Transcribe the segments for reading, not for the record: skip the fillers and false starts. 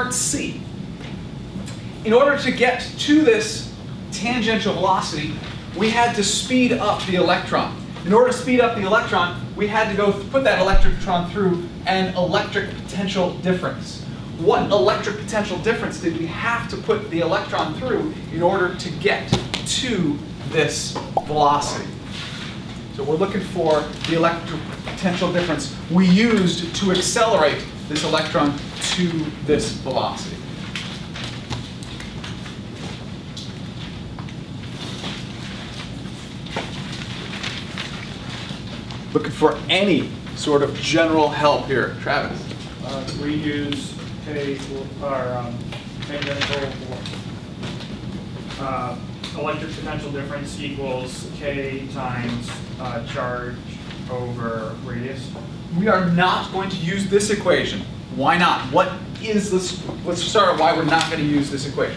part C. In order to get to this tangential velocity, we had to speed up the electron. In order to speed up the electron, we had to go put that electron through an electric potential difference. What electric potential difference did we have to put the electron through in order to get to this velocity? So we're looking for the electric potential difference we used to accelerate this electron to this velocity. Looking for any sort of general help here. Travis? We use electric potential difference equals K times charge over radius. We are not going to use this equation. Why not? What is this? Let's start with why we're not going to use this equation.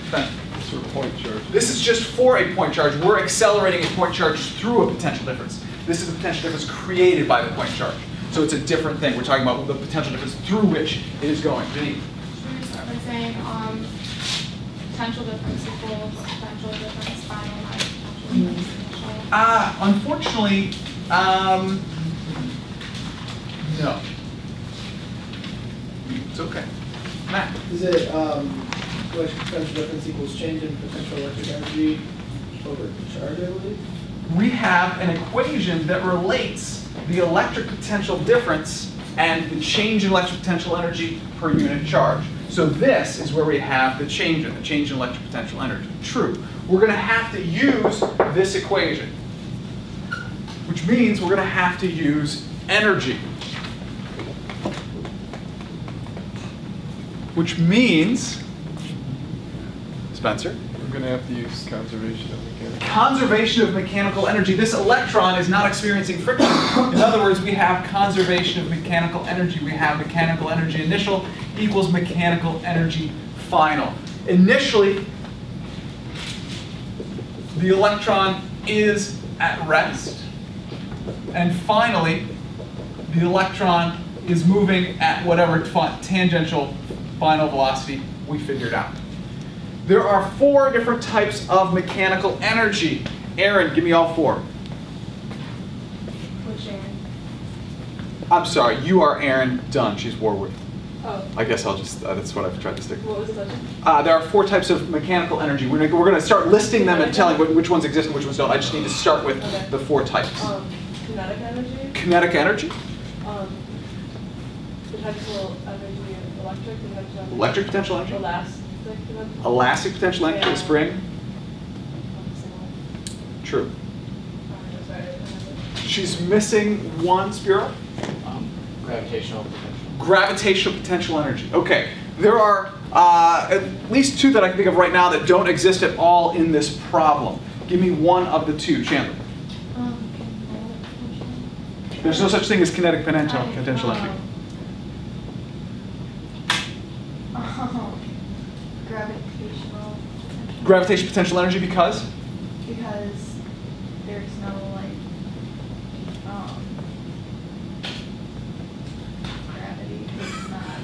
It's for a point charge. This is just for a point charge. We're accelerating a point charge through a potential difference. This is a potential difference created by the point charge. So it's a different thing. We're talking about the potential difference through which it is going. Janine? Should we start by saying potential difference equals potential difference finalized potential difference initial? Unfortunately, no. It's okay. Matt? Is it electric potential difference equals change in potential electric energy over charge, I believe? We have an equation that relates the electric potential difference and the change in electric potential energy per unit charge. So this is where we have the change in electric potential energy. True. We're going to have to use this equation, which means we're going to have to use energy. Which means, Spencer? We're going to have to use conservation of mechanical energy. Conservation of mechanical energy. This electron is not experiencing friction. In other words, we have conservation of mechanical energy. We have mechanical energy initial equals mechanical energy final. Initially, the electron is at rest. And finally, the electron is moving at whatever tangential final velocity we figured out. There are four different types of mechanical energy. Aaron, give me all four. Which Aaron? I'm sorry, you are Aaron Dunn. She's Warwick. Oh. I guess I'll just, that's what I've tried to stick with. What was the question? There are four types of mechanical energy. We're going to start listing them and telling which ones exist and which ones don't. I just need to start with the four types. Kinetic energy. Kinetic energy. Potential energy, electric potential energy. Electric potential energy. Elastic potential energy, yeah. Spring. True. She's missing one, Spiro. Gravitational potential. Gravitational potential energy. Okay. There are at least two that I can think of right now that don't exist at all in this problem. Give me one of the two, Chandler. There's no such thing as kinetic potential energy. Gravitational potential energy because? Because there's no like gravity. It's not.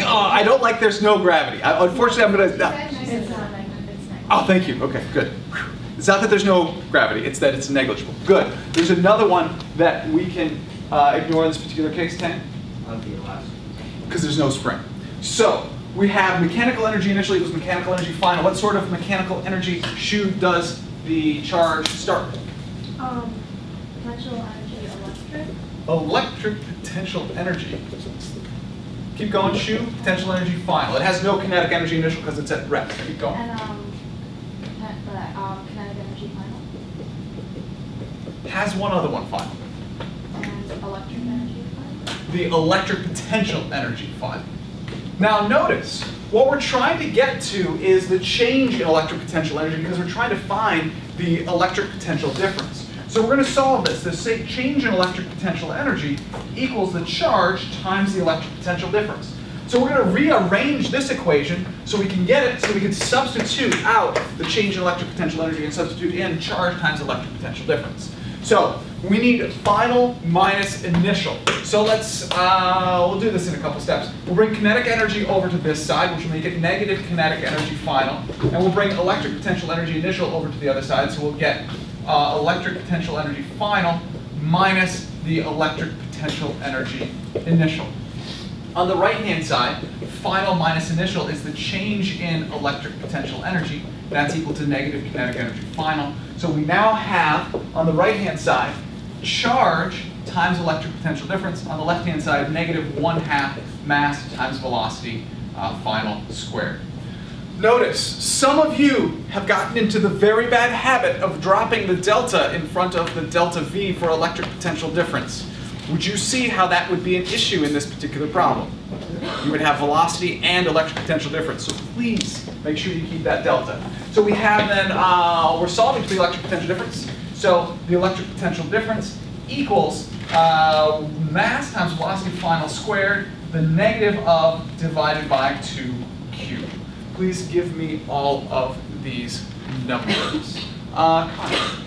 Oh, I don't like there's no gravity. Unfortunately, I'm gonna. It's not magnetic. Oh, thank you. Okay, good. It's not that there's no gravity. It's that it's negligible. Good. There's another one that we can ignore in this particular case, Tan. Because there's no spring. So. We have mechanical energy initially equals mechanical energy final. What sort of mechanical energy does the charge start with? Potential energy electric. Electric potential energy. Keep going, Shu. Potential energy final. It has no kinetic energy initial because it's at rest. Keep going. And kinetic energy final. Has one other one final. And electric energy final. The electric potential energy final. Now notice, what we're trying to get to is the change in electric potential energy because we're trying to find the electric potential difference. So we're going to solve this. This change in electric potential energy equals the charge times the electric potential difference. So we're going to rearrange this equation so we can get it, so we can substitute out the change in electric potential energy and substitute in charge times electric potential difference. So we need final minus initial. So let's, we'll do this in a couple steps. We'll bring kinetic energy over to this side, which will make it negative kinetic energy final. And we'll bring electric potential energy initial over to the other side, so we'll get electric potential energy final minus the electric potential energy initial. On the right-hand side, final minus initial is the change in electric potential energy. That's equal to negative kinetic energy final. So we now have, on the right-hand side, charge times electric potential difference. On the left-hand side, negative 1/2 mass times velocity final squared. Notice, some of you have gotten into the very bad habit of dropping the delta in front of the delta V for electric potential difference. Would you see how that would be an issue in this particular problem? You would have velocity and electric potential difference, so please make sure you keep that delta. So we have then, we're solving for the electric potential difference. So the electric potential difference equals mass times velocity final squared, the negative of divided by 2q. Please give me all of these numbers. Comments?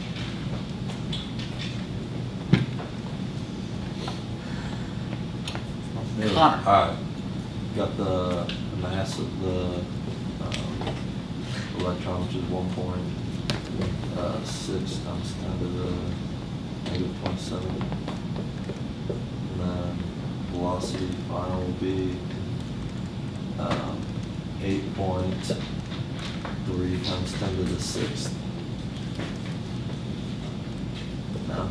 Connor. Alright, got the mass of the electron, which is 1.6 times 10 to the negative 27. And then velocity final will be 8.3 times 10 to the 6th. No.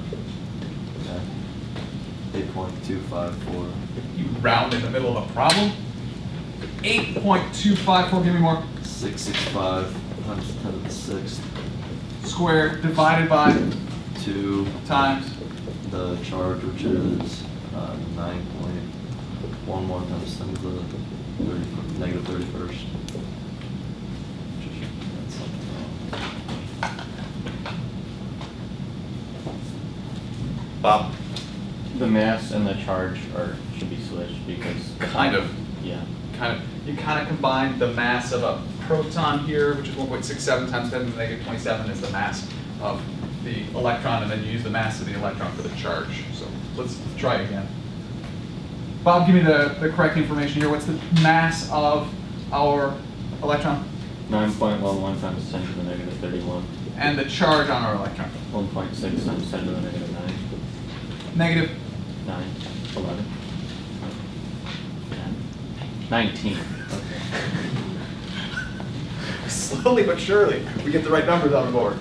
Okay. 8.254. You round in the middle of a problem. 8.254, give me more. 665 times 10 to the 6th. Squared divided by? 2 times? The charge, which is 9.11 times 10 to the negative 31st. Bob? The mass and the charge should be switched because you kind of combine the mass of a proton here, which is 1.67 times 10 to the negative 27 is the mass of the electron, and then you use the mass of the electron for the charge. So let's try again. Bob, give me the correct information here. What's the mass of our electron? 9.11 times 10 to the negative 31. And the charge on our electron? 1.6 times 10 to the negative 9. Negative? 9, 11, 10, 19. Okay. Slowly but surely, we get the right numbers on the board.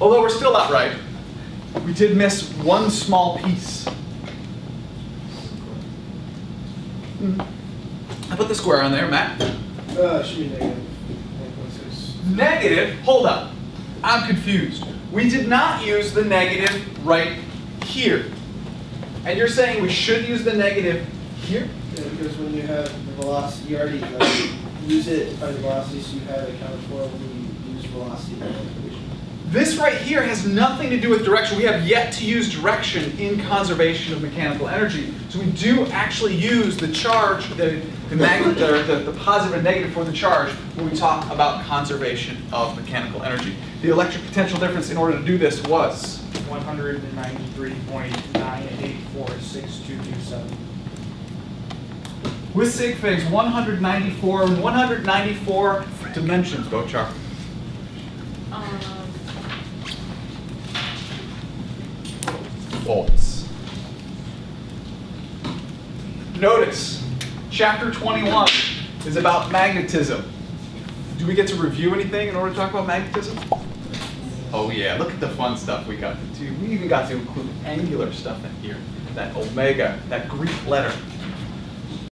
Although we're still not right, we did miss one small piece. I put the square on there, Matt. It should be negative. Negative? Hold up. I'm confused. We did not use the negative right here. And you're saying we should use the negative here? Yeah, because when you have the velocity, you already use it by the velocity, so you have it accounted for when you use velocity. This right here has nothing to do with direction. We have yet to use direction in conservation of mechanical energy. So we do actually use the charge, the positive and negative for the charge when we talk about conservation of mechanical energy. The electric potential difference in order to do this was 193.9846227. With sig figs, 194 dimensions. Go, Char. Volts. Notice, chapter 21 is about magnetism. Do we get to review anything in order to talk about magnetism? Oh yeah, look at the fun stuff we got to do. We even got to include angular stuff in here. That omega, that Greek letter.